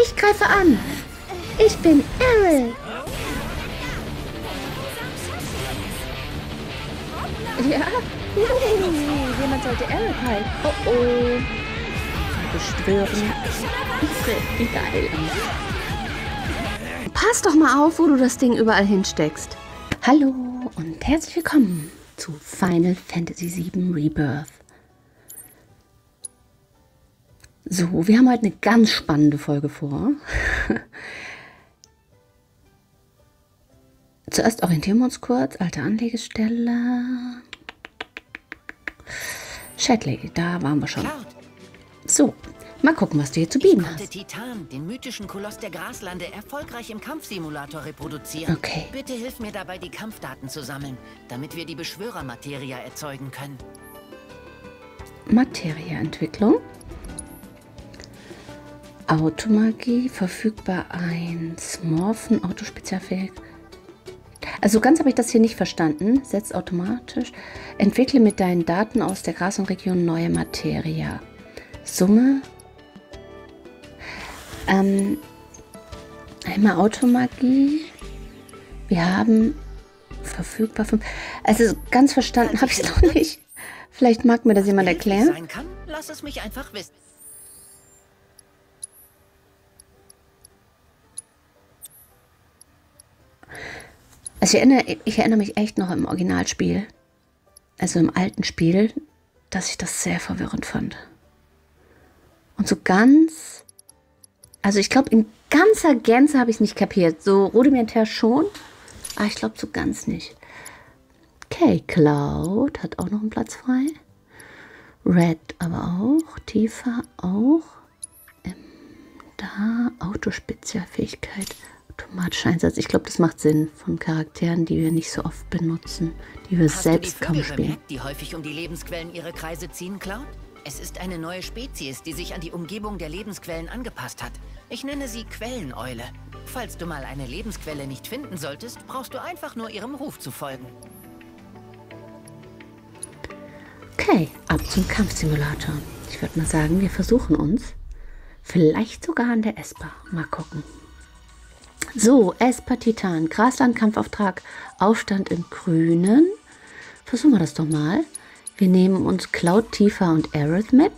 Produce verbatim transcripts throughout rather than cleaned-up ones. Ich greife an. Ich bin Aerith. Ja. Uh, jemand sollte Aerith halten. Oh oh. Beschwören. Wie geil. Pass doch mal auf, wo du das Ding überall hinsteckst. Hallo und herzlich willkommen zu Final Fantasy sieben Rebirth. So, wir haben heute eine ganz spannende Folge vor. Zuerst orientieren wir uns kurz. Alte Anlegestelle. Chadley, da waren wir schon. So, mal gucken, was du hier zu bieten hast. Ich konnte Titan, den mythischen Koloss der Graslande, erfolgreich im Kampfsimulator reproduzieren. Okay. Bitte hilf mir dabei, die Kampfdaten zu sammeln, damit wir die Beschwörer Materia erzeugen können. Materia-Entwicklung. Automagie, verfügbar eins, Morphen, Autospezialfähig. Also ganz habe ich das hier nicht verstanden. Setz automatisch. Entwickle mit deinen Daten aus der Gras- und Region neue Materia. Summe. Ähm, einmal Automagie. Wir haben verfügbar fünf. Also ganz verstanden habe ich es noch nicht. Vielleicht mag mir das jemand erklären. Lass es mich einfach wissen. Also ich erinnere, ich erinnere mich echt noch im Originalspiel, also im alten Spiel, dass ich das sehr verwirrend fand. Und so ganz, also ich glaube, in ganzer Gänze habe ich es nicht kapiert. So rudimentär schon, aber ich glaube so ganz nicht. Okay, Cloud hat auch noch einen Platz frei. Red aber auch, Tifa auch. Ähm, da, Autospezialfähigkeit. Automatischer Einsatz. Ich glaube, das macht Sinn von Charakteren, die wir nicht so oft benutzen, die wir Hast selbst du die kaum spielen. Bemerkt, die häufig um die Lebensquellen ihre Kreise ziehen, Cloud? Es ist eine neue Spezies, die sich an die Umgebung der Lebensquellen angepasst hat. Ich nenne sie Quelleneule. Falls du mal eine Lebensquelle nicht finden solltest, brauchst du einfach nur ihrem Ruf zu folgen. Okay, ab zum Kampfsimulator. Ich würde mal sagen, wir versuchen uns. Vielleicht sogar an der Esper. Mal gucken. So, Esper Titan, Grasland-Kampfauftrag, Aufstand im Grünen. Versuchen wir das doch mal. Wir nehmen uns Cloud, Tifa und Aerith mit.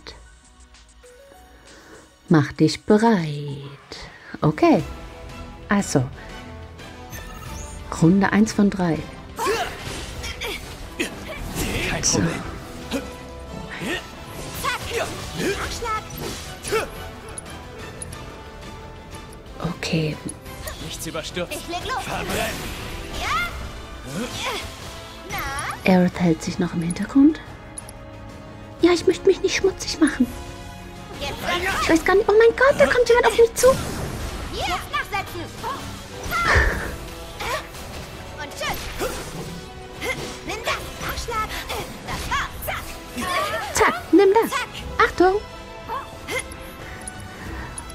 Mach dich bereit. Okay. Also. Runde eins von drei. So. Okay. Nichts überstürzt. Ich leg los. Verbrennen. Ja? Na? Aerith hält sich noch im Hintergrund. Ja, ich möchte mich nicht schmutzig machen. Ich weiß gar nicht. Oh mein Gott, da kommt jemand auf mich zu. Jetzt nachsetzen. Und schön. Nimm das. Nachschlag. Das war's. Zack. Zack, nimm das. Achtung.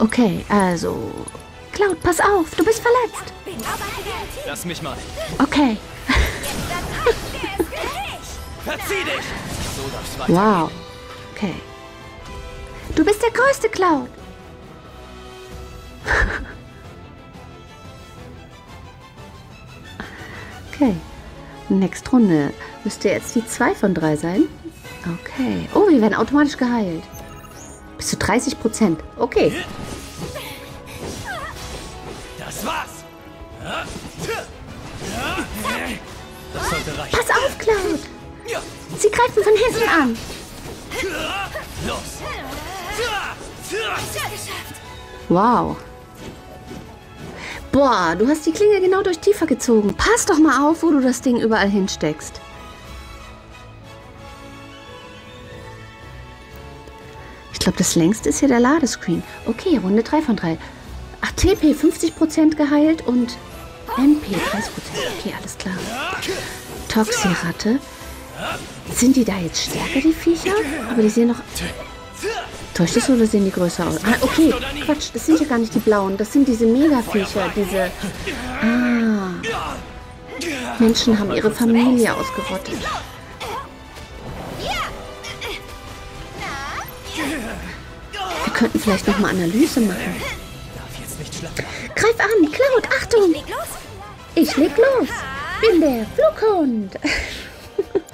Okay, also... Cloud, pass auf, du bist verletzt. Lass mich mal. Okay. Verzieh dich. So darf's weitergehen. Wow. Okay. Du bist der größte, Cloud. Okay. Next Runde. Müsste jetzt die zwei von drei sein. Okay. Oh, wir werden automatisch geheilt. Bis zu dreißig Prozent. Okay. Was? Das sollte reichen. Pass auf, Cloud! Sie greifen von hinten an! Los! Wow! Boah, du hast die Klinge genau durch Tifa gezogen. Pass doch mal auf, wo du das Ding überall hinsteckst. Ich glaube, das längste ist hier der Ladescreen. Okay, Runde drei von drei. Ach, T P fünfzig Prozent geheilt und M P dreißig Prozent. Okay, alles klar. Toxiratte. Sind die da jetzt stärker, die Viecher? Aber die sehen noch... Täuscht es oder sehen die größer aus? Ah, okay, Quatsch, das sind ja gar nicht die blauen. Das sind diese Mega-Viecher, diese... Ah. Menschen haben ihre Familie ausgerottet. Wir könnten vielleicht nochmal Analyse machen. Greif an, Cloud, Achtung! Ich leg los! Ich leg los! Bin der Flughund!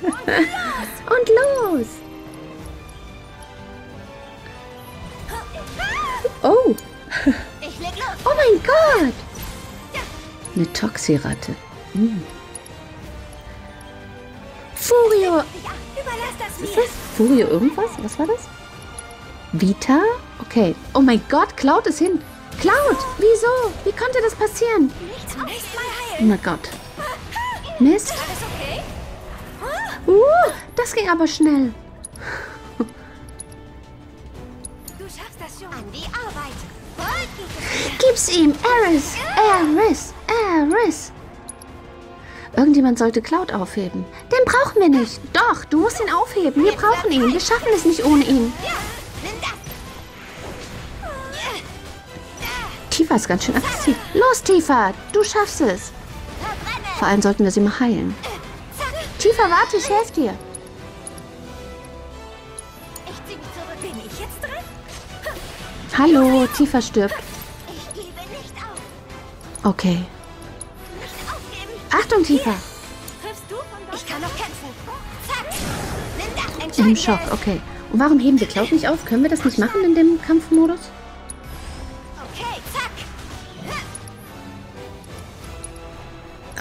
Und los! Oh! Ich leg los! Oh mein Gott! Eine Toxiratte. Hm. Furio! Ist das Furio irgendwas? Was war das? Vita? Okay. Oh mein Gott, Cloud ist hin. Cloud, wieso? Wie konnte das passieren? Oh mein Gott. Mist. Uh, das ging aber schnell. Du schaffst das schon. An die Arbeit. Gib's ihm. Aerith. Aerith. Aerith. Irgendjemand sollte Cloud aufheben. Den brauchen wir nicht. Doch, du musst ihn aufheben. Wir brauchen ihn. Wir schaffen es nicht ohne ihn. Tifa ist ganz schön aggressiv. Los, Tifa. Du schaffst es. Vor allem sollten wir sie mal heilen. Tifa, warte, ich helfe dir. Hallo, Tifa stirbt. Okay. Achtung, Tifa! Ich kann noch kämpfen. Im Schock, okay. Und warum heben wir Cloud nicht auf? Können wir das nicht machen in dem Kampfmodus?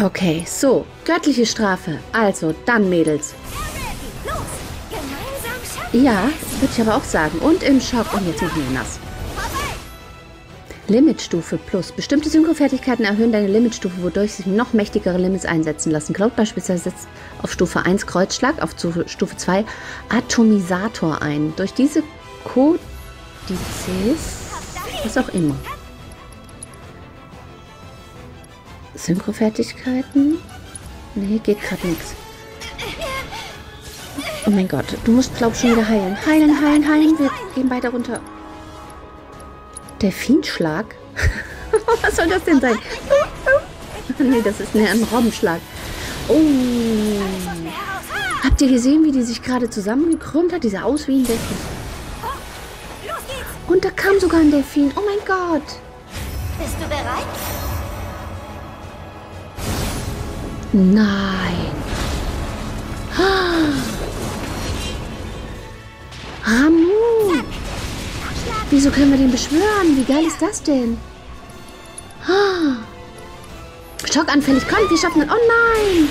Okay, so. Göttliche Strafe. Also, dann, Mädels. Ja, würde ich aber auch sagen. Und im Schock. Und jetzt machen wir nass. Limitstufe plus. Bestimmte Synchrofertigkeiten erhöhen deine Limitstufe, wodurch sich noch mächtigere Limits einsetzen lassen. Cloud beispielsweise setzt auf Stufe eins Kreuzschlag, auf Stufe zwei Atomisator ein. Durch diese Kodizes, was auch immer. Synchrofertigkeiten? Nee, geht gerade nichts. Oh mein Gott, du musst Cloud schon wieder heilen. Heilen, heilen, heilen. Wir gehen beide runter. Delfinschlag? Was soll das denn sein? Nee, das ist ein Robbenschlag. Oh. Habt ihr gesehen, wie die sich gerade zusammengekrümmt hat? Die sah aus wie ein Delfin. Und da kam sogar ein Delfin. Oh mein Gott. Bist du bereit? Nein. Ramu. Wieso können wir den beschwören? Wie geil ist das denn? Oh. Schockanfällig. Kommt, wir schaffen es. Oh nein!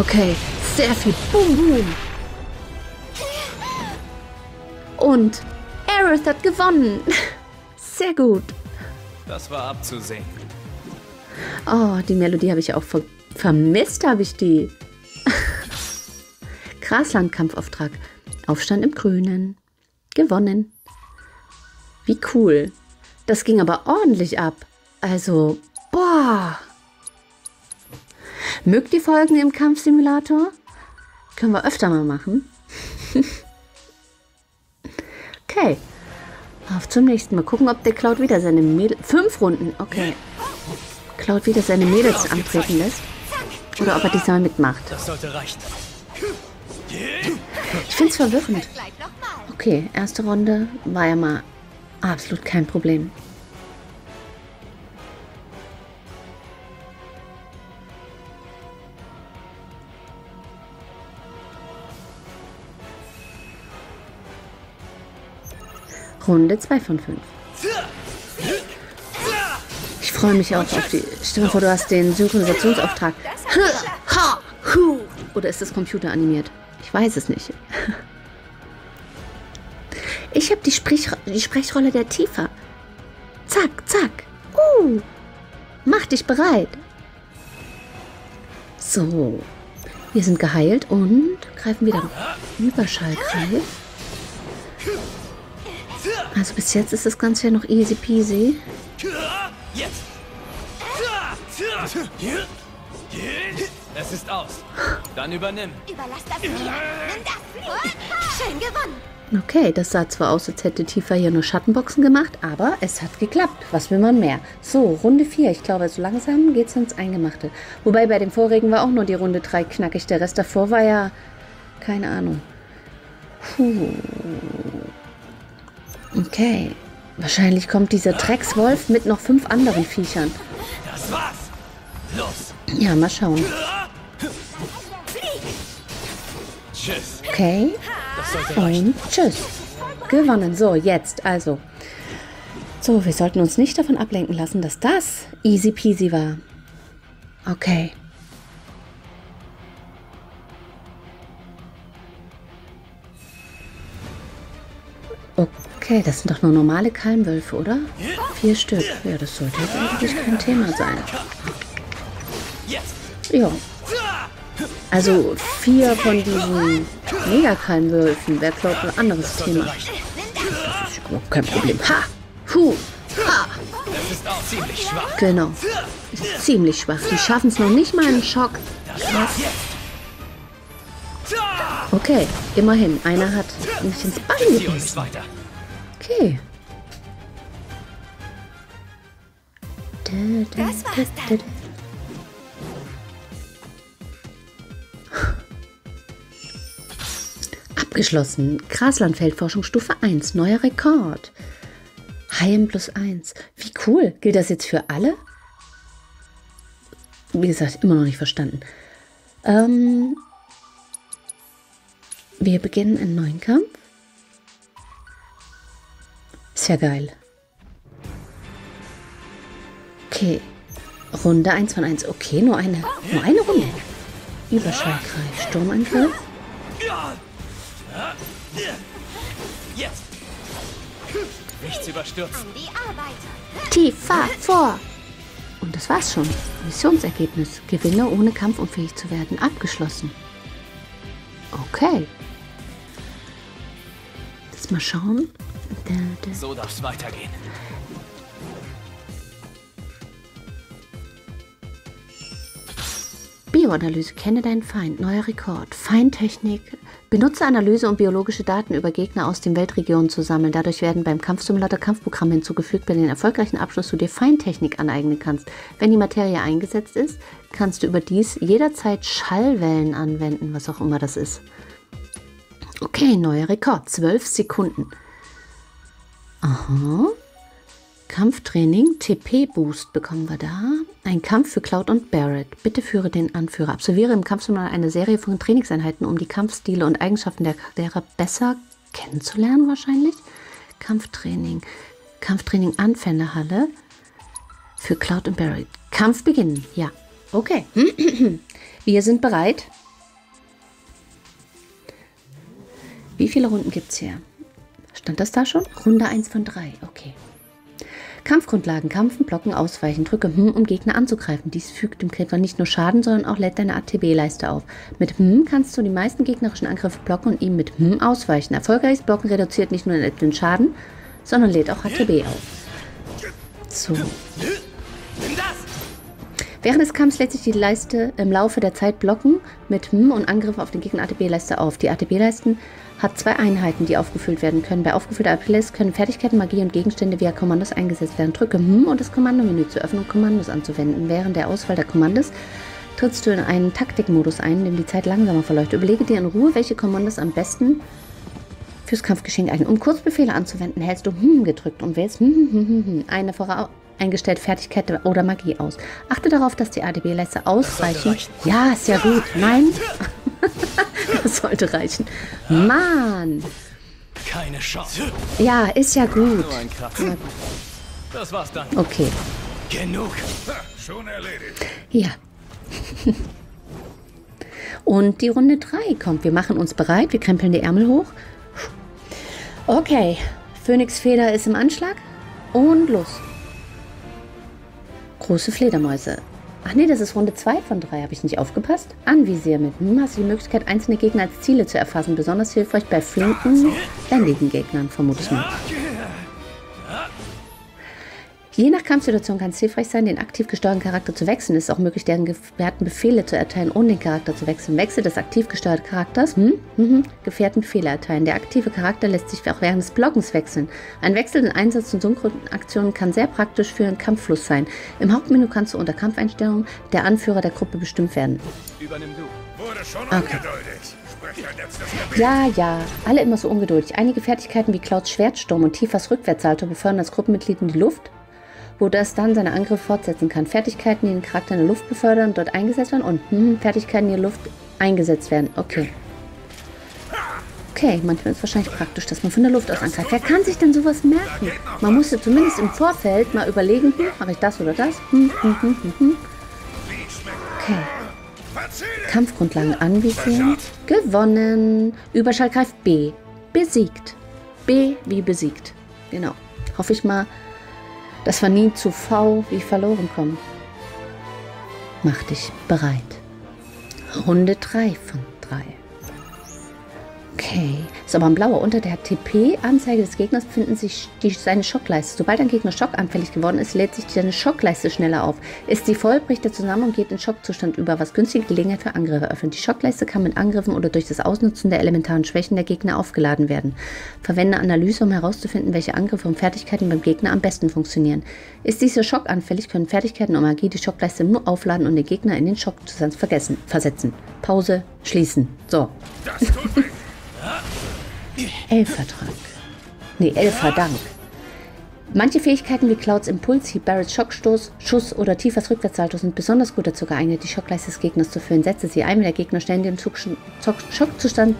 Okay, sehr viel. Boom, boom. Und Aerith hat gewonnen. Sehr gut. Das war abzusehen. Oh, die Melodie habe ich auch ver vermisst, habe ich die. Graslandkampfauftrag. Aufstand im Grünen. Gewonnen. Wie cool. Das ging aber ordentlich ab. Also, boah. Mögt ihr Folgen im Kampfsimulator? Können wir öfter mal machen. Okay. Auf zum nächsten Mal. Gucken, ob der Cloud wieder seine Mädel... Fünf Runden, okay. Cloud wieder seine Mädels antreten lässt. Oder ob er diesmal mitmacht. Ich finde es verwirrend. Okay, erste Runde war ja mal absolut kein Problem. Runde zwei von fünf. Ich freue mich auch auf die... Stell dir vor, du hast den Synchronisationsauftrag. Oder ist das computeranimiert? Ich weiß es nicht. Ich habe die, Sprich die Sprechrolle der Tifa. Zack, zack. Uh, mach dich bereit. So. Wir sind geheilt und greifen wieder Überschallgreif. Also bis jetzt ist das Ganze ja noch easy peasy. Es ist aus. Dann übernimm. Überlass das mir. Nimm das. Schön gewonnen. Okay, das sah zwar aus, als hätte Tifa hier nur Schattenboxen gemacht, aber es hat geklappt. Was will man mehr? So, Runde vier. Ich glaube, so langsam geht's ins Eingemachte. Wobei, bei dem vorigen war auch nur die Runde drei knackig. Der Rest davor war ja... keine Ahnung. Puh. Okay. Wahrscheinlich kommt dieser Dreckswolf mit noch fünf anderen Viechern. Das war's. Los. Ja, mal schauen. Tschüss. Okay. Und tschüss. Gewonnen. So, jetzt also. So, wir sollten uns nicht davon ablenken lassen, dass das easy peasy war. Okay. Okay, das sind doch nur normale Kalmwölfe, oder? Vier Stück. Ja, das sollte jetzt eigentlich kein Thema sein. Ja. Also vier von diesen Mega-Kalmwölfen wäre, glaube ich, ein anderes Thema. Das ist überhaupt kein Problem. Ha! Puh! Ha! Das ist auch ziemlich schwach. Genau. Das ist ziemlich schwach. Die schaffen es noch nicht mal einen Schock. Okay, immerhin. Einer hat mich ins Bein gebissen. Okay. Das war's dann. Abgeschlossen. Graslandfeldforschung Stufe eins. Neuer Rekord. Heilen plus eins. Wie cool. Gilt das jetzt für alle? Wie gesagt, immer noch nicht verstanden. Ähm, wir beginnen einen neuen Kampf. Ist ja geil. Okay. Runde eins von eins. Okay, nur eine, nur eine Runde. Überschallkreis. Sturmangriff. Jetzt. Nichts überstürzen. Tifa vor. Und das war's schon. Missionsergebnis. Gewinner ohne kampfunfähig zu werden. Abgeschlossen. Okay. Jetzt mal schauen. Da, da. So darf's weitergehen. Bioanalyse. Kenne deinen Feind. Neuer Rekord. Feindtechnik. Benutze Analyse, um biologische Daten über Gegner aus den Weltregionen zu sammeln. Dadurch werden beim Kampfsimulator Kampfprogramme hinzugefügt, bei den erfolgreichen Abschluss du dir Feintechnik aneignen kannst. Wenn die Materie eingesetzt ist, kannst du überdies jederzeit Schallwellen anwenden, was auch immer das ist. Okay, neuer Rekord. zwölf Sekunden. Aha. Kampftraining. T P-Boost bekommen wir da. Ein Kampf für Cloud und Barrett. Bitte führe den Anführer. Absolviere im Kampfsimulator eine Serie von Trainingseinheiten, um die Kampfstile und Eigenschaften der Charaktere besser kennenzulernen wahrscheinlich. Kampftraining. Kampftraining Anfängerhalle für Cloud und Barrett. Kampf beginnen. Ja. Okay. Wir sind bereit. Wie viele Runden gibt es hier? Stand das da schon? Runde eins von drei. Okay. Kampfgrundlagen, Kämpfen, Blocken, Ausweichen, Drücke Hm, um Gegner anzugreifen. Dies fügt dem Kämpfer nicht nur Schaden, sondern auch lädt deine A T B-Leiste auf. Mit Hm kannst du die meisten gegnerischen Angriffe blocken und ihm mit Hm ausweichen. Erfolgreiches Blocken reduziert nicht nur den Schaden, sondern lädt auch A T B auf. So. Während des Kampfs lädt sich die Leiste im Laufe der Zeit Blocken mit Hm und Angriffe auf den Gegner A T B-Leiste auf. Die A T B-Leisten hat zwei Einheiten, die aufgefüllt werden können. Bei aufgefüllter A T B-Leiste können Fertigkeiten, Magie und Gegenstände via Kommandos eingesetzt werden. Drücke Hm und das Kommandomenü zu öffnen und Kommandos anzuwenden. Während der Auswahl der Kommandos trittst du in einen Taktikmodus ein, in dem die Zeit langsamer verläuft. Überlege dir in Ruhe, welche Kommandos am besten fürs Kampfgeschehen eignen. Um Kurzbefehle anzuwenden, hältst du Hm gedrückt und wählst Hm, Hm, Hm, Hm eine voraus. Eingestellt Fertigkeit oder Magie aus. Achte darauf, dass die A D B-Leiste ausreichend... Ja, ist ja gut. Nein. Das sollte reichen. Mann. Keine Chance. Ja, ist ja gut. Das war's dann. Okay. Genug. Schon erledigt. Ja. Und die Runde drei kommt. Wir machen uns bereit. Wir krempeln die Ärmel hoch. Okay. Phönixfeder ist im Anschlag. Und los. Große Fledermäuse. Ach nee, das ist Runde zwei von drei. Habe ich nicht aufgepasst? Anvisier mit Hm hast du die Möglichkeit, einzelne Gegner als Ziele zu erfassen. Besonders hilfreich bei flinken, ländigen Gegnern, vermute ich mal. Je nach Kampfsituation kann es hilfreich sein, den aktiv gesteuerten Charakter zu wechseln. Es ist auch möglich, deren Gefährten Befehle zu erteilen, ohne den Charakter zu wechseln. Wechsel des aktiv gesteuerten Charakters, hm? Mhm. Gefährten Befehle erteilen. Der aktive Charakter lässt sich auch während des Blockens wechseln. Ein Wechsel in Einsatz- und Synchronaktionen kann sehr praktisch für einen Kampffluss sein. Im Hauptmenü kannst du unter Kampfeinstellungen der Anführer der Gruppe bestimmt werden. Übernimm du. Wurde schon angedeutet. Ja, ja, alle immer so ungeduldig. Einige Fertigkeiten wie Clouds Schwertsturm und Tifas Rückwärtssalto befördern das Gruppenmitglied in die Luft, wo das dann seine Angriffe fortsetzen kann. Fertigkeiten, die den Charakter in der Luft befördern und dort eingesetzt werden und hm, Fertigkeiten, die in der Luft eingesetzt werden. Okay. Okay, manchmal ist es wahrscheinlich praktisch, dass man von der Luft aus angreift. Wer kann sich denn sowas merken? Man musste zumindest im Vorfeld mal überlegen, hm, mache ich das oder das? Hm, hm, hm, hm, hm. Okay. Kampfgrundlagen anvisieren. Gewonnen. Überschallgreif B. Besiegt. B wie besiegt. Genau. Hoffe ich mal, dass wir nie zu V wie verloren kommen. Mach dich bereit. Runde drei von drei. Okay. Ist aber ein blauer. Unter der T P-Anzeige des Gegners befinden sich die, seine Schockleiste. Sobald ein Gegner schockanfällig geworden ist, lädt sich seine Schockleiste schneller auf. Ist sie voll, bricht er zusammen und geht in Schockzustand über, was günstige Gelegenheit für Angriffe öffnet. Die Schockleiste kann mit Angriffen oder durch das Ausnutzen der elementaren Schwächen der Gegner aufgeladen werden. Verwende Analyse, um herauszufinden, welche Angriffe und Fertigkeiten beim Gegner am besten funktionieren. Ist diese schockanfällig, können Fertigkeiten und Magie die Schockleiste nur aufladen und den Gegner in den Schockzustand vergessen, versetzen. Pause, schließen. So. Das tut mich. Elfertrank. Nee, Elferdank. Manche Fähigkeiten wie Clouds Impulshieb, Barretts Schockstoß, Schuss oder Tifas Rückwärtssalto sind besonders gut dazu geeignet, die Schockleiste des Gegners zu füllen. Setze sie ein, wenn der Gegner schnell in den Schockzustand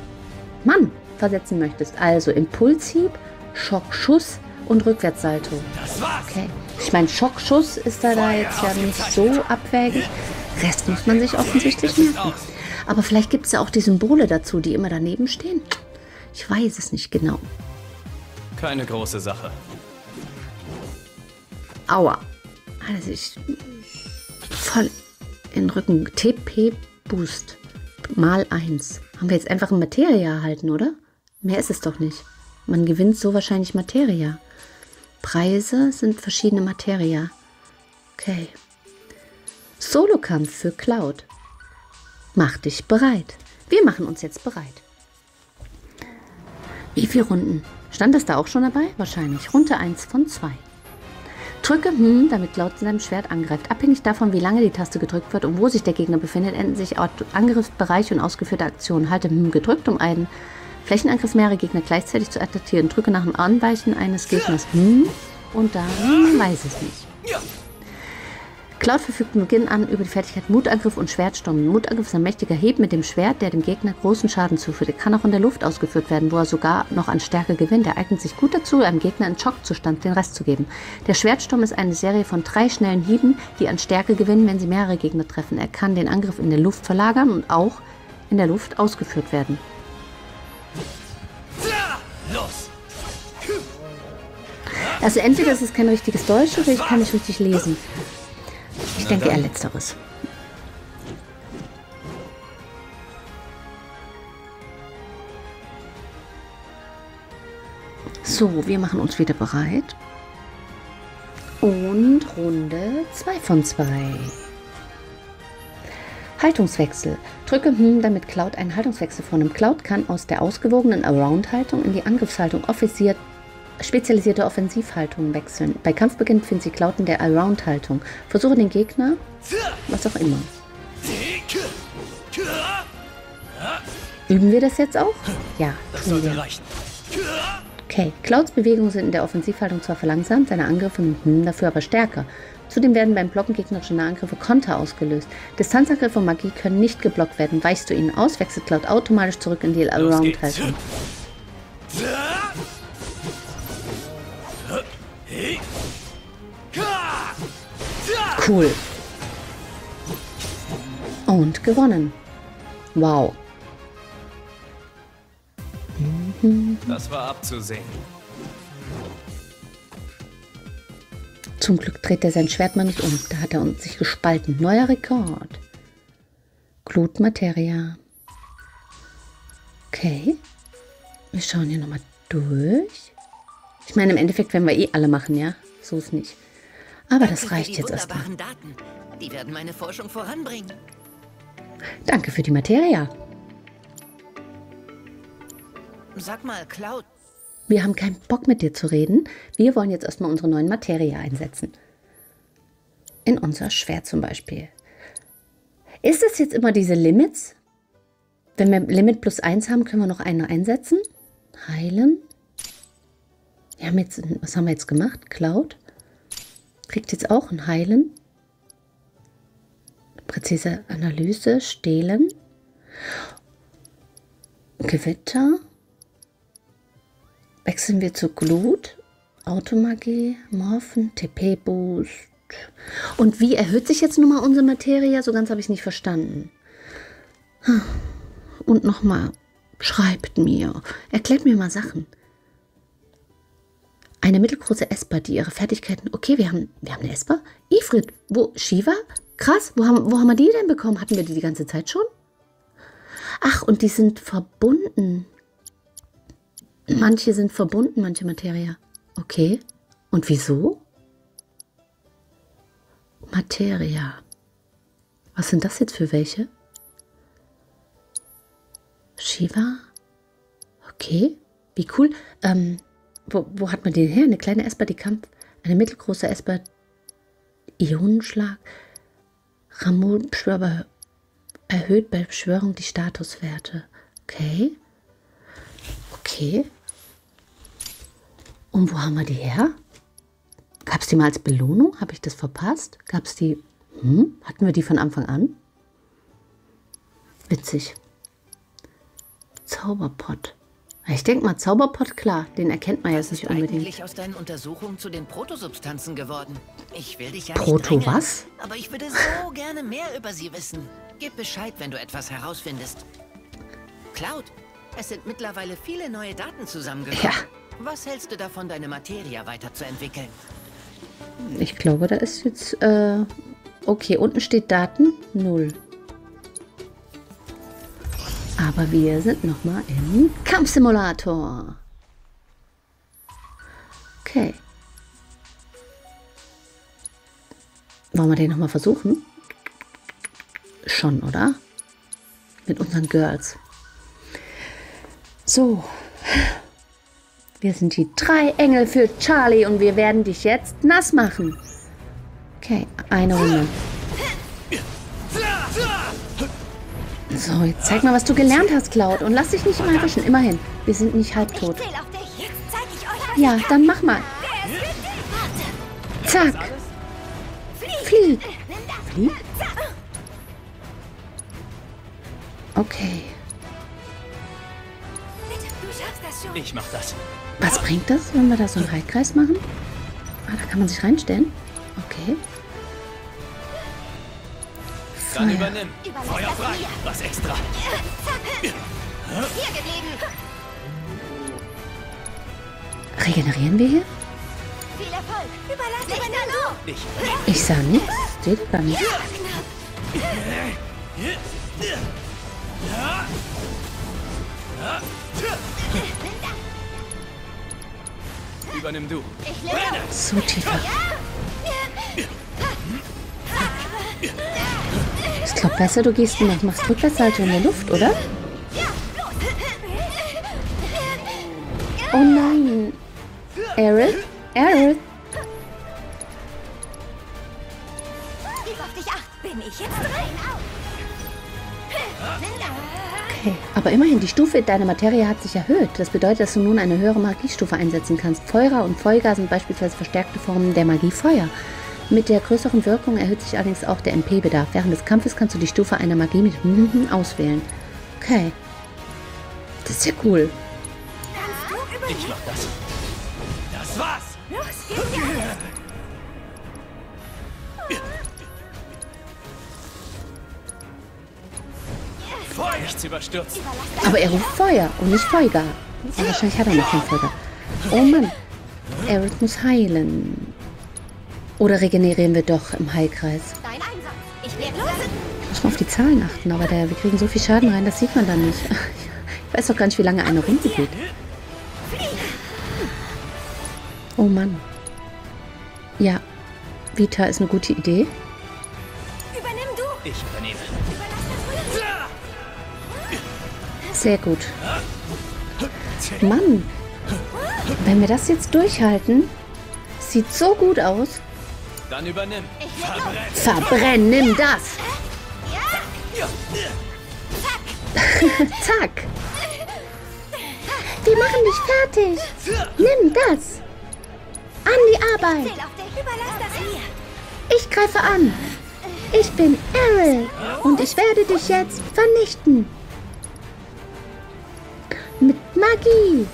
Mann versetzen möchtest. Also Impulshieb, Schockschuss und Rückwärtssalto. Okay. Ich meine, Schockschuss ist da, da jetzt ja nicht so abwägig. Rest muss man sich offensichtlich merken. Aber vielleicht gibt es ja auch die Symbole dazu, die immer daneben stehen. Ich weiß es nicht genau. Keine große Sache. Aua. Also ich... Voll in den Rücken. T P-Boost. Mal eins. Haben wir jetzt einfach ein Materia erhalten, oder? Mehr ist es doch nicht. Man gewinnt so wahrscheinlich Materia. Preise sind verschiedene Materia. Okay. Solo-Kampf für Cloud. Mach dich bereit. Wir machen uns jetzt bereit. Wie viele Runden? Stand das da auch schon dabei? Wahrscheinlich. Runde eins von zwei. Drücke hm, damit Cloud in seinem Schwert angreift. Abhängig davon, wie lange die Taste gedrückt wird und wo sich der Gegner befindet, enden sich Angriffsbereiche und ausgeführte Aktionen. Halte hm gedrückt, um einen Flächenangriff mehrere Gegner gleichzeitig zu attackieren. Drücke nach dem Anweichen eines Gegners hm und dann hm, weiß ich nicht. Cloud verfügt von Beginn an über die Fertigkeit Mutangriff und Schwertsturm. Mutangriff ist ein mächtiger Hieb mit dem Schwert, der dem Gegner großen Schaden zufügt. Er kann auch in der Luft ausgeführt werden, wo er sogar noch an Stärke gewinnt. Er eignet sich gut dazu, einem Gegner in Schockzustand den Rest zu geben. Der Schwertsturm ist eine Serie von drei schnellen Hieben, die an Stärke gewinnen, wenn sie mehrere Gegner treffen. Er kann den Angriff in der Luft verlagern und auch in der Luft ausgeführt werden. Los! Also entweder ist es kein richtiges Deutsch oder ich kann nicht richtig lesen. Ich denke eher Letzteres. So, wir machen uns wieder bereit. Und Runde zwei von zwei. Haltungswechsel. Drücke hm, damit Cloud einen Haltungswechsel vornimmt. Cloud kann aus der ausgewogenen Around-Haltung in die Angriffshaltung offisiert spezialisierte Offensivhaltungen wechseln. Bei Kampfbeginn finden sie Cloud in der Allround-Haltung. Versuche den Gegner, was auch immer. Üben wir das jetzt auch? Ja, tun wir. Okay, Clouds Bewegungen sind in der Offensivhaltung zwar verlangsamt, seine Angriffe hm, dafür aber stärker. Zudem werden beim Blocken gegnerischer Nahangriffe Konter ausgelöst. Distanzangriffe und Magie können nicht geblockt werden. Weichst du ihnen aus, wechselt Cloud automatisch zurück in die Allround-Haltung. Cool. Und gewonnen. Wow. Das war abzusehen. Zum Glück dreht er sein Schwert mal nicht um. Da hat er uns sich gespalten. Neuer Rekord. Glut Materia. Okay. Wir schauen hier nochmal durch. Ich meine, im Endeffekt werden wir eh alle machen, ja? So ist nicht. Aber das reicht jetzt erstmal. Daten. Die werden meine Forschung voranbringen. Danke für die Materia. Sag mal, Cloud. Wir haben keinen Bock, mit dir zu reden. Wir wollen jetzt erstmal unsere neuen Materia einsetzen. In unser Schwert zum Beispiel. Ist das jetzt immer diese Limits? Wenn wir Limit plus eins haben, können wir noch eine einsetzen. Heilen. Wir haben jetzt, was haben wir jetzt gemacht? Cloud. Kriegt jetzt auch ein Heilen. Präzise Analyse. Stehlen. Gewitter. Wechseln wir zu Glut. Automagie. Morphen. T P-Boost. Und wie erhöht sich jetzt nun mal unsere Materie? So ganz habe ich es nicht verstanden. Und nochmal, schreibt mir, erklärt mir mal Sachen. Eine mittelgroße Esper, die ihre Fertigkeiten... Okay, wir haben, wir haben eine Esper. Ifrit, wo? Shiva? Krass, wo haben, wo haben wir die denn bekommen? Hatten wir die die ganze Zeit schon? Ach, und die sind verbunden. Manche sind verbunden, manche Materie. Okay, und wieso? Materia. Was sind das jetzt für welche? Shiva? Okay, wie cool. Ähm, wo, wo hat man den her? Eine kleine Esper, die Kampf. Eine mittelgroße Esper. Ionenschlag. Ramon-Beschwörer erhöht bei Beschwörung die Statuswerte. Okay. Okay. Und wo haben wir die her? Gab es die mal als Belohnung? Habe ich das verpasst? Gab es die? Hm? Hatten wir die von Anfang an? Witzig. Zauberpott. Ich denke mal, Zauberpott, klar, den erkennt man jetzt nicht unbedingt. Was ist eigentlich aus deinen Untersuchungen zu den Protosubstanzen geworden? Ich will dich ja nicht drängen. Proto was? Aber ich würde so gerne mehr über sie wissen. Gib Bescheid, wenn du etwas herausfindest. Cloud, es sind mittlerweile viele neue Daten zusammengekommen. Ja. Was hältst du davon, deine Materia weiterzuentwickeln? Ich glaube, da ist jetzt... Äh, okay, unten steht Daten null. Aber wir sind nochmal im Kampfsimulator. Okay. Wollen wir den nochmal versuchen? Schon, oder? Mit unseren Girls. So. Wir sind die drei Engel für Charlie und wir werden dich jetzt nass machen. Okay, eine Runde. So, jetzt zeig mal, was du gelernt hast, Cloud. Und lass dich nicht immer erwischen. Immerhin, wir sind nicht halbtot. Ja, dann mach mal. Zack. Flieg. Flieg? Okay. Ich mach das. Was bringt das, wenn wir da so einen Halbkreis machen? Ah, da kann man sich reinstellen. Okay. Dann Feuer. Übernimm. Feuer frei. Was extra. Hier geblieben. Regenerieren wir hier? Viel Erfolg. Überlass dich. Ich sah nichts. Steht gar nicht. Übernimm du. So, Tifa. Ich glaube besser, du gehst und machst Rückwärtshaltung in der Luft, oder? Oh nein. Aerith? Aerith? Okay, aber immerhin, die Stufe deiner Materie hat sich erhöht. Das bedeutet, dass du nun eine höhere Magiestufe einsetzen kannst. Feuerer und Feuergas sind beispielsweise verstärkte Formen der Magie Feuer. Mit der größeren Wirkung erhöht sich allerdings auch der M P-Bedarf. Während des Kampfes kannst du die Stufe einer Magie mit Minuten auswählen. Okay. Das ist ja cool. Ich mach das. Das war's. Los, geht's ja. Feuer. Nichts überstürzt. Aber er ruft Feuer und nicht Feuergar. Ja, wahrscheinlich hat er noch kein Feuergar. Oh Mann. Er muss heilen. Oder regenerieren wir doch im Heilkreis? Muss man auf die Zahlen achten, aber der, wir kriegen so viel Schaden rein, das sieht man dann nicht. Ich weiß doch gar nicht, wie lange eine Runde geht. Oh Mann. Ja. Vita ist eine gute Idee. Übernimm du! Ich übernehme. Sehr gut. Mann, wenn wir das jetzt durchhalten, sieht so gut aus. Dann übernimm. Verbrenn. Verbrenn, nimm das. Ja. Zack. Wir machen dich fertig. Nimm das. An die Arbeit. Ich greife an. Ich bin Aerith und ich werde dich jetzt vernichten. Mit Magie.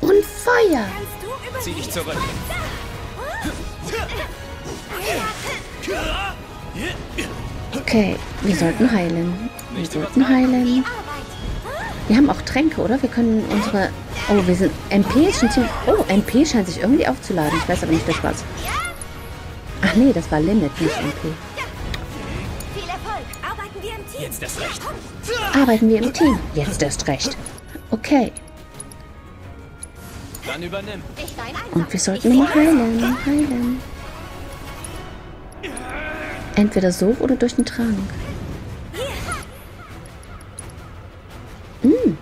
Und Feuer. Zieh dich zurück. Okay, wir sollten heilen. Wir sollten heilen. Wir haben auch Tränke, oder? Wir können unsere... Oh, wir sind... M P ist schon ziemlich... Oh, M P scheint sich irgendwie aufzuladen. Ich weiß aber nicht, das war's. Ach nee, das war Limit, nicht M P. Jetzt erst recht. Arbeiten wir im Team. Jetzt erst recht. Okay. Dann übernimm. Und wir sollten nochmal heilen. Heilen. Entweder so oder durch den Trank. Hm.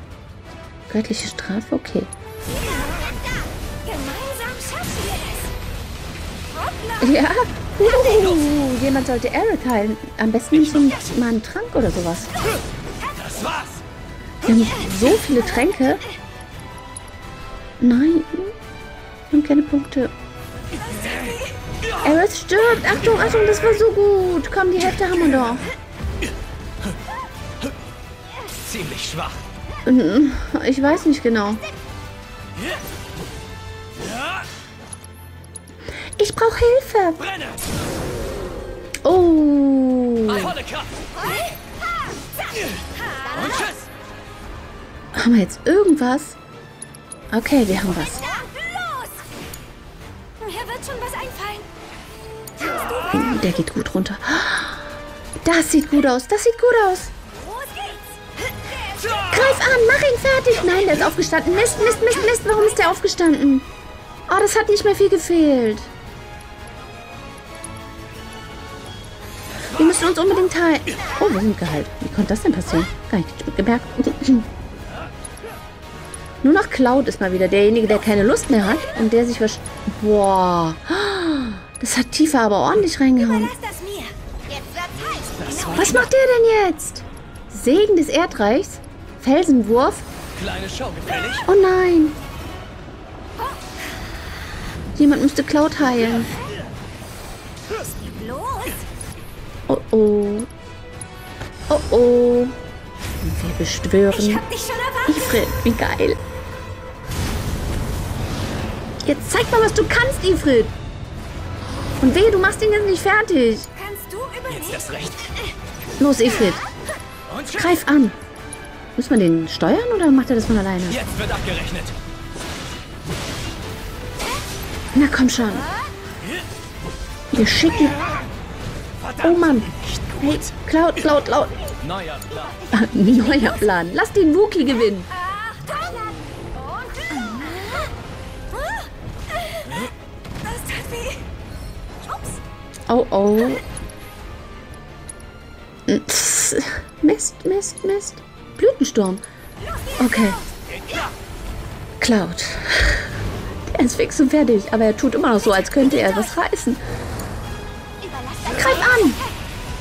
Göttliche Strafe, okay. Ja. Uh, jemand sollte Aerith heilen. Am besten schon mal einen Trank oder sowas. Das war's. Wir haben so viele Tränke. Nein. Wir haben keine Punkte. Aerith stirbt. Achtung, Achtung, das war so gut. Komm, die Hälfte haben wir doch. Ziemlich schwach. Ich weiß nicht genau. Ich brauche Hilfe. Oh. Haben wir jetzt irgendwas? Okay, wir haben was. Mir wird schon was einfallen. Der geht gut runter. Das sieht gut aus. Das sieht gut aus. Greif an, mach ihn fertig. Nein, der ist aufgestanden. Mist, Mist, Mist, Mist. Warum ist der aufgestanden? Oh, das hat nicht mehr viel gefehlt. Wir müssen uns unbedingt heilen. Oh, wir sind geheilt. Wie konnte das denn passieren? Gar nicht gemerkt. Nur noch Cloud ist mal wieder derjenige, der keine Lust mehr hat und der sich wahrscheinlich... Boah. Das hat Tifa aber ordentlich reingehauen. Was macht der denn jetzt? Segen des Erdreichs? Felsenwurf? Oh nein. Jemand müsste Cloud heilen. Oh oh. Oh oh. Wir beschwören. Ifrit, wie geil. Jetzt zeig mal, was du kannst, Ifrit. Und wehe, du machst ihn jetzt nicht fertig. Jetzt erst recht. Los, Ifrit. Greif an. Muss man den steuern oder macht er das von alleine? Jetzt wird abgerechnet. Na komm schon. Wir schicken... Oh Mann. Hey, Cloud, Cloud, Cloud. Neuer Plan. Neuer Plan. Lass den Wookie gewinnen. Oh, oh. Psst. Mist, Mist, Mist. Blütensturm. Okay. Cloud. Er ist fix und fertig, aber er tut immer noch so, als könnte er was reißen. Greif an!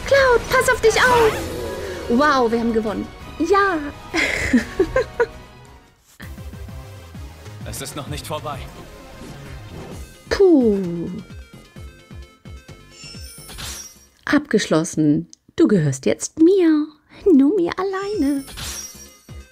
Cloud, pass auf dich auf! Wow, wir haben gewonnen. Ja! Es ist noch nicht vorbei. Puh. Abgeschlossen. Du gehörst jetzt mir. Nur mir alleine.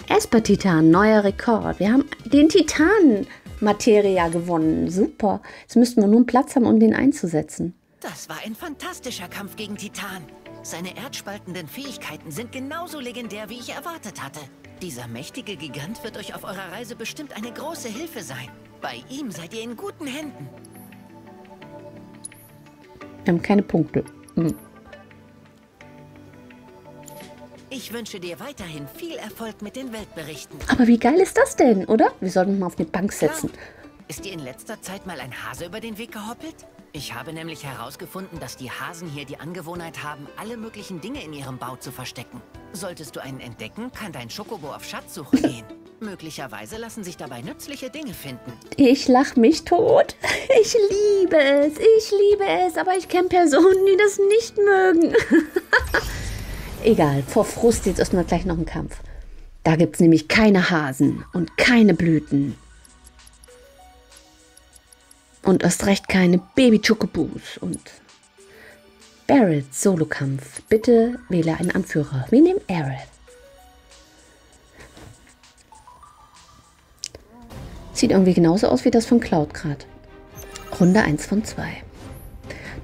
Esper Titan, neuer Rekord. Wir haben den Titan Materia gewonnen. Super. Jetzt müssten wir nur einen Platz haben, um den einzusetzen. Das war ein fantastischer Kampf gegen Titan. Seine erdspaltenden Fähigkeiten sind genauso legendär, wie ich erwartet hatte. Dieser mächtige Gigant wird euch auf eurer Reise bestimmt eine große Hilfe sein. Bei ihm seid ihr in guten Händen. Wir haben keine Punkte. Hm. Ich wünsche dir weiterhin viel Erfolg mit den Weltberichten. Aber wie geil ist das denn, oder? Wir sollten mal auf die Bank setzen. Ist dir in letzter Zeit mal ein Hase über den Weg gehoppelt? Ich habe nämlich herausgefunden, dass die Hasen hier die Angewohnheit haben, alle möglichen Dinge in ihrem Bau zu verstecken. Solltest du einen entdecken, kann dein Chocobo auf Schatzsuche gehen. Möglicherweise lassen sich dabei nützliche Dinge finden. Ich lach mich tot. Ich liebe es, ich liebe es, aber ich kenne Personen, die das nicht mögen. Egal, vor Frust jetzt erstmal gleich noch einen Kampf. Da gibt es nämlich keine Hasen und keine Blüten. Und erst recht keine Baby-Chocobos und Barrett Solo-Kampf. Bitte wähle einen Anführer. Wir nehmen Aerith. Sieht irgendwie genauso aus wie das von Cloud gerade. Runde eins von zwei.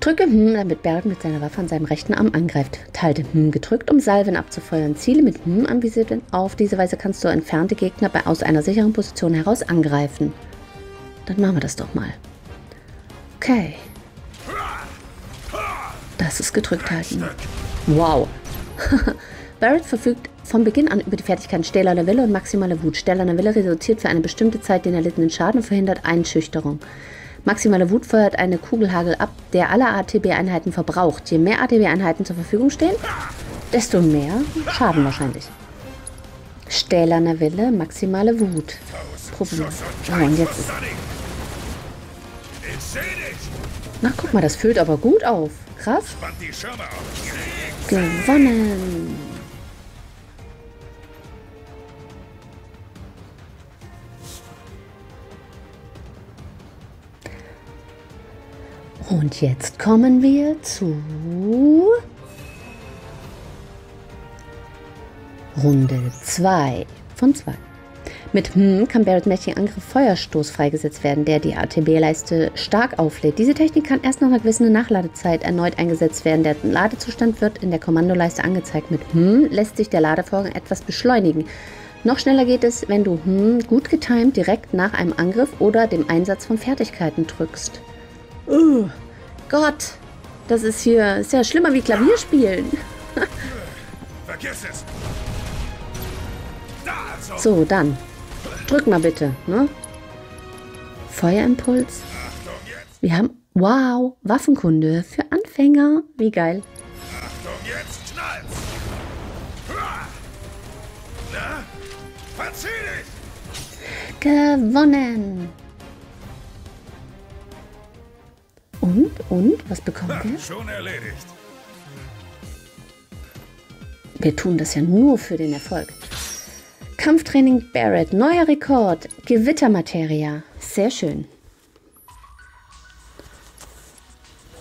Drücke Hm, damit Barrett mit seiner Waffe an seinem rechten Arm angreift. Halte Hm gedrückt, um Salven abzufeuern. Ziele mit Hm anvisieren. Auf diese Weise kannst du entfernte Gegner bei, aus einer sicheren Position heraus angreifen. Dann machen wir das doch mal. Okay. Das ist gedrückt halten. Wow. Barrett verfügt von Beginn an über die Fertigkeiten Stählerner Wille und maximale Wut. Stählerner Wille reduziert für eine bestimmte Zeit den erlittenen Schaden und verhindert Einschüchterung. Maximale Wut feuert eine Kugelhagel ab, der alle A T B-Einheiten verbraucht. Je mehr A T B-Einheiten zur Verfügung stehen, desto mehr Schaden wahrscheinlich. Stählerner Wille, maximale Wut. Probieren. Oh, und jetzt ist... Na, guck mal, das füllt aber gut auf. Krass. Gewonnen. Und jetzt kommen wir zu Runde zwei von zwei. Mit Hm kann Barretts mächtigen Angriff Feuerstoß freigesetzt werden, der die A T B-Leiste stark auflädt. Diese Technik kann erst nach einer gewissen Nachladezeit erneut eingesetzt werden. Der Ladezustand wird in der Kommandoleiste angezeigt. Mit Hm lässt sich der Ladevorgang etwas beschleunigen. Noch schneller geht es, wenn du Hm gut getimt direkt nach einem Angriff oder dem Einsatz von Fertigkeiten drückst. Oh Gott, das ist hier ist ja schlimmer wie Klavierspielen. Vergiss es. Da also. So, dann. Drück mal bitte, ne? Feuerimpuls. Wir haben, wow, Waffenkunde für Anfänger. Wie geil. Achtung, jetzt knallt's. Na, verzieh dich. Gewonnen. Und, und, was bekommen wir? Na, schon erledigt. Wir tun das ja nur für den Erfolg. Kampftraining Barrett, neuer Rekord, Gewittermateria. Sehr schön.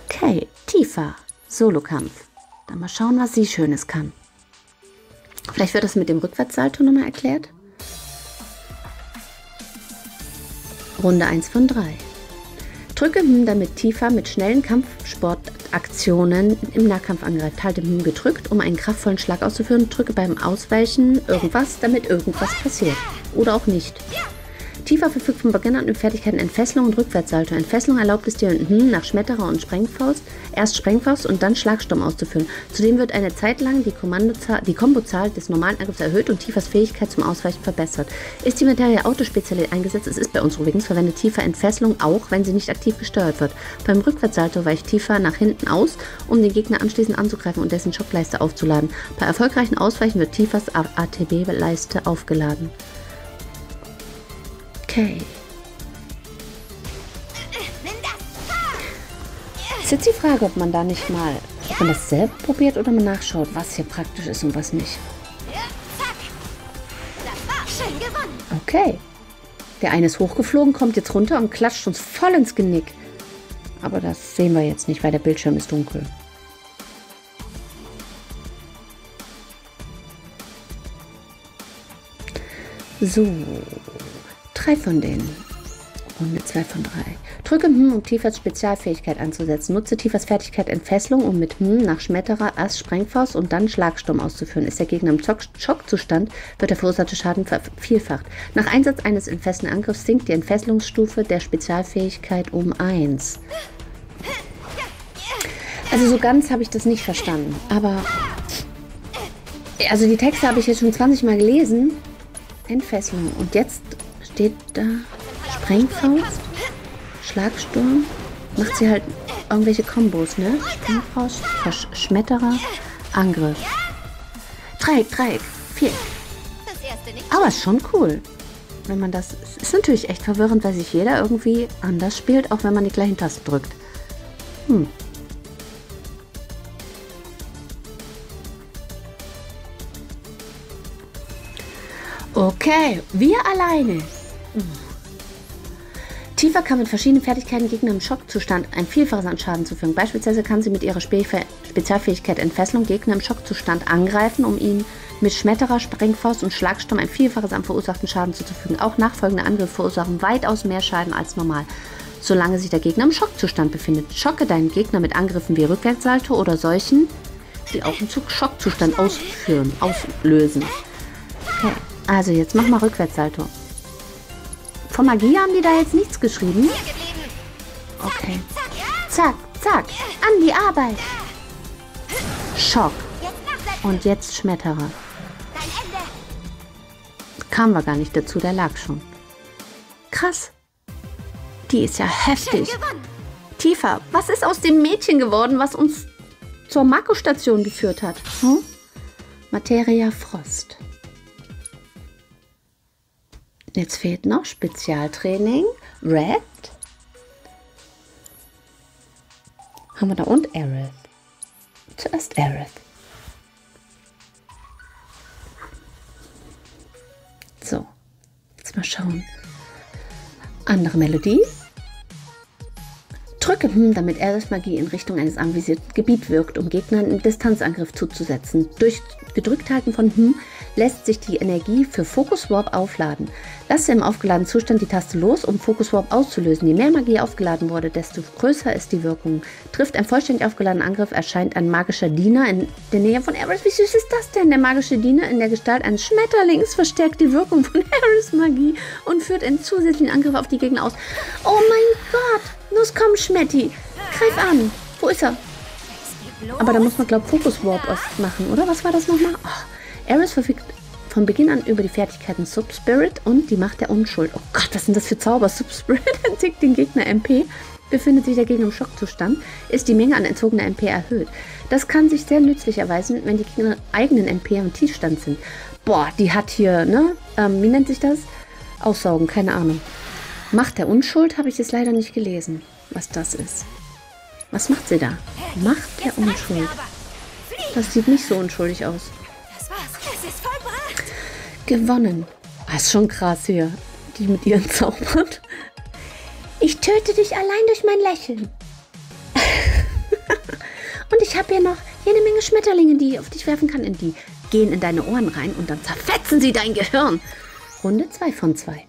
Okay, Tifa, Solokampf. Dann mal schauen, was sie Schönes kann. Vielleicht wird das mit dem Rückwärtssalto nochmal erklärt. Runde eins von drei. Drücke Hm, damit Tifa mit schnellen Kampfsportaktionen im Nahkampf angreift. Halte Hm gedrückt, um einen kraftvollen Schlag auszuführen. Drücke beim Ausweichen irgendwas, damit irgendwas passiert. Oder auch nicht. Tifa verfügt von Beginn an über Fertigkeiten Entfesselung und Rückwärtssalto. Entfesselung erlaubt es dir, Hm nach Schmetterer und Sprengfaust, erst Sprengfaust und dann Schlagsturm auszuführen. Zudem wird eine Zeit lang die Kommandozahl, die Kombozahl des normalen Angriffs erhöht und Tifas Fähigkeit zum Ausweichen verbessert. Ist die Materie autospezialisiert eingesetzt, es ist bei uns übrigens, verwendet Tifa Entfesselung auch, wenn sie nicht aktiv gesteuert wird. Beim Rückwärtssalto weicht Tifa nach hinten aus, um den Gegner anschließend anzugreifen und dessen Schockleiste aufzuladen. Bei erfolgreichen Ausweichen wird Tifas A T B-Leiste aufgeladen. Okay. Ist jetzt die Frage, ob man da nicht mal, ob man das selbst probiert oder mal nachschaut, was hier praktisch ist und was nicht. Okay. Der eine ist hochgeflogen, kommt jetzt runter und klatscht uns voll ins Genick. Aber das sehen wir jetzt nicht, weil der Bildschirm ist dunkel. So. Drei von denen. Runde zwei von drei. Drücke Hm, um Tifas Spezialfähigkeit anzusetzen. Nutze Tifas Fertigkeit Entfesselung, um mit Hm nach Schmetterer, Ast, Sprengfaust und dann Schlagsturm auszuführen. Ist der Gegner im Schockzustand, wird der verursachte Schaden vervielfacht. Nach Einsatz eines entfesselnden Angriffs sinkt die Entfesselungsstufe der Spezialfähigkeit um eins. Also so ganz habe ich das nicht verstanden. Aber... Also die Texte habe ich jetzt schon zwanzig Mal gelesen. Entfesselung. Und jetzt... Steht da Sprengfaust? Schlagsturm macht sie halt irgendwelche Kombos, ne? Sprungfaust, Verschmetterer, Angriff. Dreieck, Dreieck, Viereck. Aber ist schon cool. Wenn man das. Es ist natürlich echt verwirrend, weil sich jeder irgendwie anders spielt, auch wenn man die gleichen Tasten drückt. Hm. Okay, wir alleine. Hm. Tifa kann mit verschiedenen Fertigkeiten Gegner im Schockzustand ein Vielfaches an Schaden zufügen. Beispielsweise kann sie mit ihrer Spe Spezialfähigkeit Entfesselung Gegner im Schockzustand angreifen, um ihnen mit Schmetterer, Sprengfaust und Schlagsturm ein Vielfaches an verursachten Schaden zuzufügen. Auch nachfolgende Angriffe verursachen weitaus mehr Schaden als normal, solange sich der Gegner im Schockzustand befindet. Schocke deinen Gegner mit Angriffen wie Rückwärtssalto oder solchen, die auch im Zug Schockzustand ausführen, auslösen. Okay, also jetzt mach mal Rückwärtssalto. Von Magie haben die da jetzt nichts geschrieben. Okay. Zack, zack. An die Arbeit. Schock. Und jetzt Schmetterer. Kamen wir gar nicht dazu, der lag schon. Krass. Die ist ja heftig. Tifa, was ist aus dem Mädchen geworden, was uns zur Makustation geführt hat? Hm? Materia Frost. Jetzt fehlt noch Spezialtraining. Red. Haben wir da und Aerith. Zuerst Aerith. So. Jetzt mal schauen. Andere Melodie. Drücke, damit Aeriths Magie in Richtung eines anvisierten Gebiet wirkt, um Gegnern einen Distanzangriff zuzusetzen. Durch Gedrückthalten von Hm lässt sich die Energie für Focus Warp aufladen. Lasse im aufgeladenen Zustand die Taste los, um Focus Warp auszulösen. Je mehr Magie aufgeladen wurde, desto größer ist die Wirkung. Trifft ein vollständig aufgeladener Angriff, erscheint ein magischer Diener in der Nähe von Aerith. Wie süß ist das denn? Der magische Diener in der Gestalt eines Schmetterlings verstärkt die Wirkung von Aeriths Magie und führt einen zusätzlichen Angriff auf die Gegner aus. Oh mein Gott! Los, komm, Schmetti. Greif an. Wo ist er? Aber da muss man, glaube ich, Focus Warp erst machen, oder? Was war das nochmal? Oh, Aerith verfügt von Beginn an über die Fertigkeiten Subspirit und die Macht der Unschuld. Oh Gott, was sind das für Zauber? Subspirit entzieht den Gegner M P. Befindet sich der Gegner im Schockzustand, ist die Menge an entzogener M P erhöht. Das kann sich sehr nützlich erweisen, wenn die Gegner eigenen M P im Tiefstand sind. Boah, die hat hier, ne? Ähm, wie nennt sich das? Aussaugen, keine Ahnung. Macht der Unschuld habe ich jetzt leider nicht gelesen, was das ist. Was macht sie da? Macht der Unschuld. Das sieht nicht so unschuldig aus. Gewonnen. Ah, ist schon krass hier, die mit ihren Zaubern. Ich töte dich allein durch mein Lächeln. Und ich habe hier noch jede Menge Schmetterlinge, die ich auf dich werfen kann. In die gehen in deine Ohren rein und dann zerfetzen sie dein Gehirn. Runde zwei von zwei.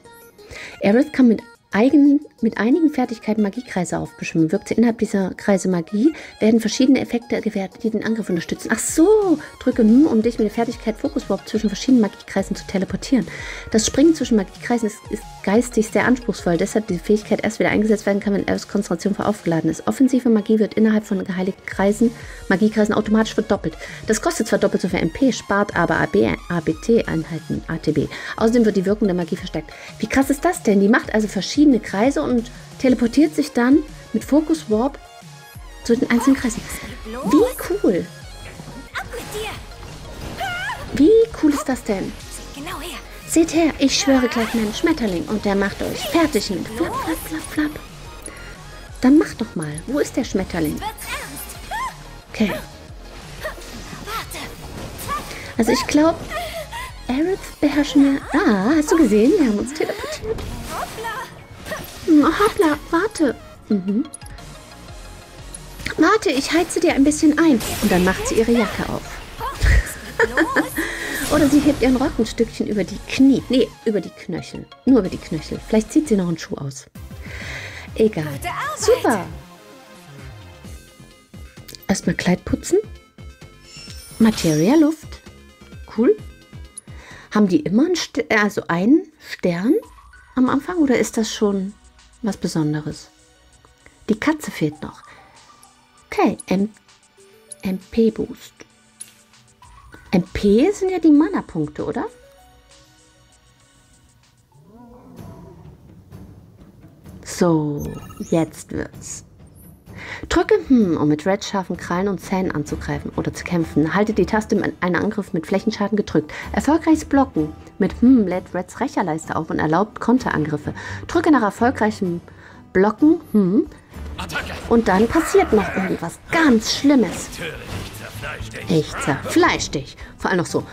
Aerith kann mit, eigenen, mit einigen Fertigkeiten Magiekreise aufbeschwimmen. Wirkt sie innerhalb dieser Kreise Magie, werden verschiedene Effekte gewährt, die den Angriff unterstützen. Ach so, drücke nun, um dich mit der Fertigkeit Focus Warp zwischen verschiedenen Magiekreisen zu teleportieren. Das Springen zwischen Magiekreisen ist, ist geistig sehr anspruchsvoll, deshalb diese Fähigkeit erst wieder eingesetzt werden kann, wenn Aeriths Konzentration voll aufgeladen ist. Offensive Magie wird innerhalb von geheiligten Kreisen, Magiekreisen automatisch verdoppelt. Das kostet zwar doppelt so viel M P, spart aber A B, A B T-Einheiten, A T B. Außerdem wird die Wirkung der Magie verstärkt. Wie krass ist das denn? Die macht also verschiedene verschiedene Kreise und teleportiert sich dann mit Focus Warp zu den einzelnen Kreisen. Wie cool! Wie cool ist das denn? Seht her, ich schwöre gleich meinen Schmetterling und der macht euch fertig mit Flap, Flap, Flap, Flap. Dann macht doch mal. Wo ist der Schmetterling? Okay. Also ich glaube, Aerith beherrschen wir... Ah, hast du gesehen? Wir haben uns teleportiert. Hoppla, warte. Mhm. Warte, ich heize dir ein bisschen ein. Und dann macht sie ihre Jacke auf. Oder sie hebt ihren Rock ein Stückchen über die Knie. Nee, über die Knöchel. Nur über die Knöchel. Vielleicht zieht sie noch einen Schuh aus. Egal. Super. Erstmal Kleid putzen. Materia Luft. Cool. Haben die immer einen, St also einen Stern am Anfang? Oder ist das schon... was Besonderes. Die Katze fehlt noch. Okay, M P-Boost. M P sind ja die Mana-Punkte, oder? So, jetzt wird's. Drücke hm, um mit Reds scharfen Krallen und Zähnen anzugreifen oder zu kämpfen. Halte die Taste im einen Angriff mit Flächenschaden gedrückt. Erfolgreiches Blocken. Mit hm lädt Reds Rächerleiste auf und erlaubt Konterangriffe. Drücke nach erfolgreichem Blocken hm und dann passiert noch irgendwas ganz Schlimmes. Ich zerfleisch dich. Vor allem noch so.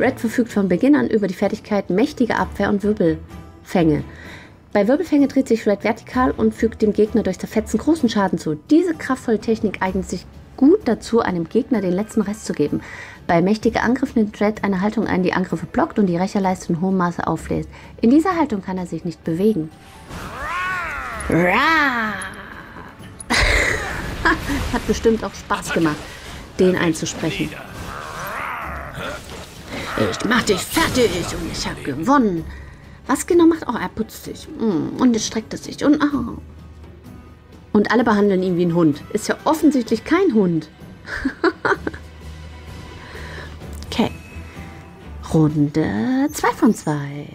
Red verfügt von Beginn an über die Fertigkeit mächtige Abwehr und Wirbelfänge. Bei Wirbelfänge dreht sich Red vertikal und fügt dem Gegner durch Zerfetzen großen Schaden zu. Diese kraftvolle Technik eignet sich gut dazu, einem Gegner den letzten Rest zu geben. Bei mächtiger Angriff nimmt Red eine Haltung ein, die Angriffe blockt und die Rächerleiste in hohem Maße auflädt. In dieser Haltung kann er sich nicht bewegen. Hat bestimmt auch Spaß gemacht, den einzusprechen. Ich mach dich fertig und ich hab gewonnen. Was genau macht? Oh, er putzt sich. Und jetzt streckt er sich. Und, oh. Und alle behandeln ihn wie ein Hund. Ist ja offensichtlich kein Hund. Okay. Runde zwei von zwei.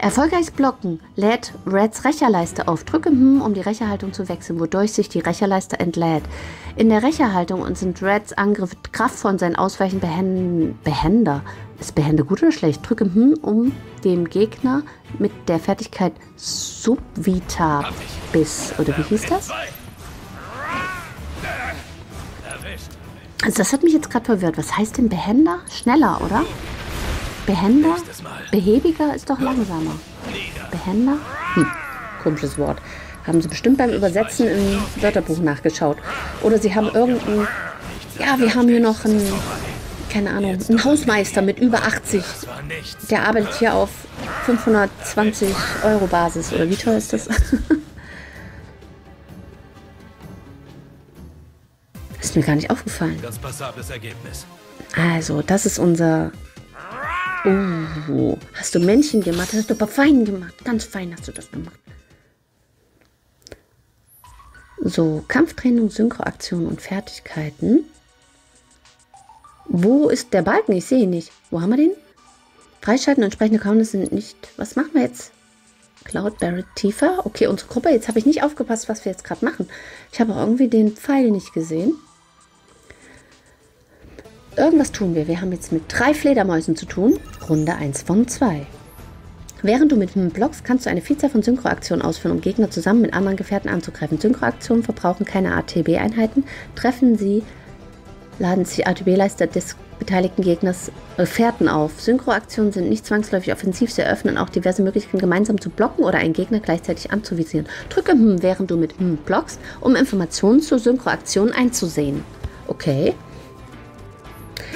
Erfolgreiches Blocken lädt Reds Rächerleiste auf. Drücke hm, um die Rächerhaltung zu wechseln, wodurch sich die Rächerleiste entlädt. In der Rächerhaltung sind Reds Angriffe kraftvoll und sein Ausweichen behender. Ist behende gut oder schlecht? Drücke hm, um dem Gegner mit der Fertigkeit Subvita bis oder wie hieß das? Also das hat mich jetzt gerade verwirrt. Was heißt denn behender? Schneller, oder? Behender? Behäbiger ist doch langsamer. Behender? Hm, komisches Wort. Haben sie bestimmt beim Übersetzen im Wörterbuch nachgeschaut. Oder sie haben irgendeinen... Ja, wir haben hier noch einen... Keine Ahnung, einen Hausmeister mit über achtzig. Der arbeitet hier auf fünfhundertzwanzig Euro Basis. Oder wie teuer ist das? Ist mir gar nicht aufgefallen. Also, das ist unser... Oh, hast du Männchen gemacht? Das hast du aber fein gemacht. Ganz fein hast du das gemacht. So, Kampftraining, Synchroaktion und Fertigkeiten. Wo ist der Balken? Ich sehe ihn nicht. Wo haben wir den? Freischalten, entsprechende Counts sind nicht... Was machen wir jetzt? Cloud, Barrett, Tifa. Okay, unsere Gruppe. Jetzt habe ich nicht aufgepasst, was wir jetzt gerade machen. Ich habe auch irgendwie den Pfeil nicht gesehen. Irgendwas tun wir. Wir haben jetzt mit drei Fledermäusen zu tun. Runde eins von zwei. Während du mit hm blockst, kannst du eine Vielzahl von Synchroaktionen ausführen, um Gegner zusammen mit anderen Gefährten anzugreifen. Synchroaktionen verbrauchen keine A T B-Einheiten. Treffen sie, laden sie A T B-Leiste des beteiligten Gegners Gefährten auf. Synchroaktionen sind nicht zwangsläufig offensiv. Sie eröffnen auch diverse Möglichkeiten, gemeinsam zu blocken oder einen Gegner gleichzeitig anzuvisieren. Drücke hm, während du mit hm blockst, um Informationen zur Synchroaktion einzusehen. Okay.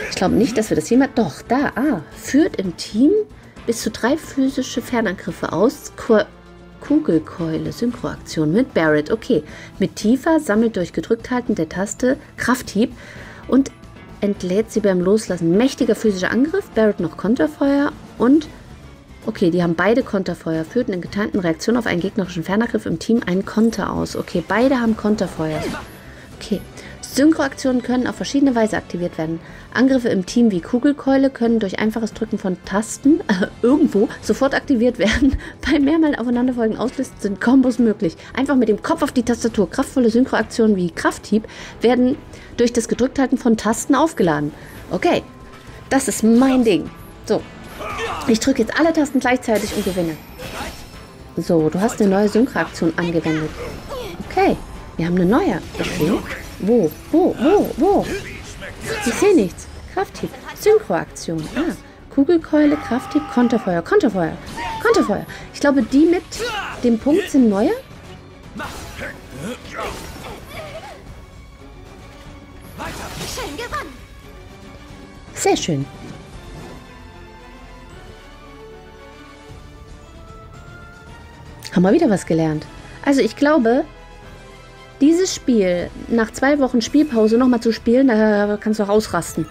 Ich glaube nicht, dass wir das jemand... Doch, da, ah, führt im Team bis zu drei physische Fernangriffe aus. Ku Kugelkeule, Synchroaktion mit Barrett, okay. Mit Tifa sammelt durch Gedrückthalten der Taste Krafthieb und entlädt sie beim Loslassen. Mächtiger physischer Angriff, Barrett noch Konterfeuer und... Okay, die haben beide Konterfeuer, führten in geteilten Reaktionen auf einen gegnerischen Fernangriff im Team einen Konter aus. Okay, beide haben Konterfeuer. Okay. Synchroaktionen können auf verschiedene Weise aktiviert werden. Angriffe im Team wie Kugelkeule können durch einfaches Drücken von Tasten äh, irgendwo sofort aktiviert werden. Bei mehrmals aufeinanderfolgenden Auslisten sind Kombos möglich. Einfach mit dem Kopf auf die Tastatur. Kraftvolle Synchroaktionen wie Krafthieb werden durch das Gedrückthalten von Tasten aufgeladen. Okay, das ist mein Ding. So, ich drücke jetzt alle Tasten gleichzeitig und gewinne. So, du hast eine neue Synchroaktion angewendet. Okay, wir haben eine neue. Okay. Wo? Wo? Wo? Wo? Ich sehe nichts. Krafthieb. Synchroaktion. Ah. Kugelkeule, Krafthieb, Konterfeuer. Konterfeuer. Konterfeuer. Ich glaube, die mit dem Punkt sind neuer. Sehr schön. Haben wir wieder was gelernt. Also ich glaube... Dieses Spiel, nach zwei Wochen Spielpause nochmal zu spielen, da kannst du auch ausrasten.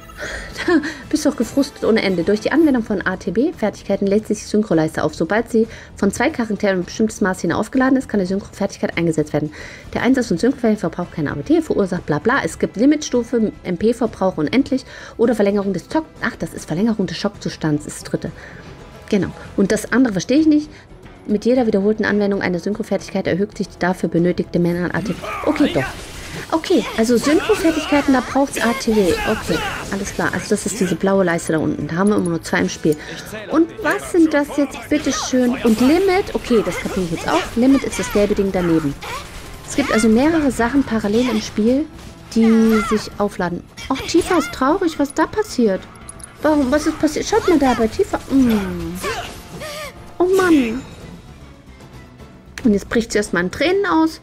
Da bist du auch gefrustet ohne Ende. Durch die Anwendung von A T B-Fertigkeiten lädt sich die Synchroleiste auf. Sobald sie von zwei Charakteren ein bestimmtes Maß hinaufgeladen ist, kann die Synchro-Fertigkeit eingesetzt werden. Der Einsatz von Synchro-Fertigkeit verbraucht keine A T B, verursacht bla bla. Es gibt Limitstufe, M P-Verbrauch unendlich oder Verlängerung des Schock... Ach, das ist Verlängerung des Schockzustands, ist das dritte. Genau. Und das andere verstehe ich nicht. Mit jeder wiederholten Anwendung einer Synchrofertigkeit erhöht sich die dafür benötigte Menge an A T B. Okay, doch. Okay, also Synchrofertigkeiten, da braucht es A T B. Okay, alles klar. Also das ist diese blaue Leiste da unten. Da haben wir immer nur zwei im Spiel. Und was sind das jetzt? Bitteschön. Und Limit? Okay, das kapiere ich jetzt auch. Limit ist das gelbe Ding daneben. Es gibt also mehrere Sachen parallel im Spiel, die sich aufladen. Och, Tifa ist traurig. Was da passiert? Warum? Was ist passiert? Schaut mal da bei Tifa. Mm. Oh Mann. Und jetzt bricht sie erstmal in Tränen aus.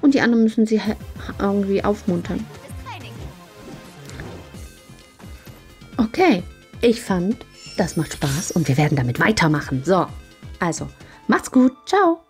Und die anderen müssen sie irgendwie aufmuntern. Okay. Ich fand, das macht Spaß. Und wir werden damit weitermachen. So. Also, macht's gut. Ciao.